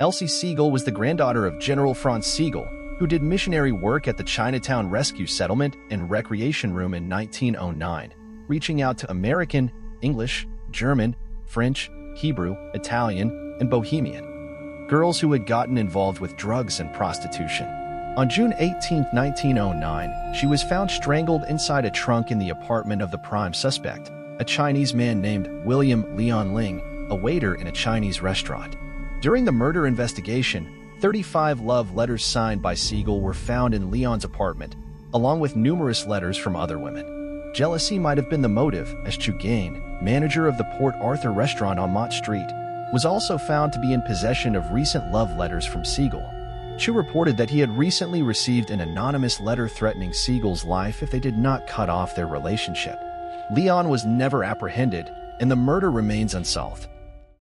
Elsie Sigel was the granddaughter of General Franz Sigel, who did missionary work at the Chinatown Rescue Settlement and Recreation Room in 1909, reaching out to American, English, German, French, Hebrew, Italian, and Bohemian girls who had gotten involved with drugs and prostitution. On June 18, 1909, she was found strangled inside a trunk in the apartment of the prime suspect, a Chinese man named William Leon Ling, a waiter in a Chinese restaurant. During the murder investigation, 35 love letters signed by Sigel were found in Leon's apartment, along with numerous letters from other women. Jealousy might have been the motive, as Chu Gain, manager of the Port Arthur Restaurant on Mott Street, was also found to be in possession of recent love letters from Sigel. Chu reported that he had recently received an anonymous letter threatening Sigel's life if they did not cut off their relationship. Leon was never apprehended, and the murder remains unsolved.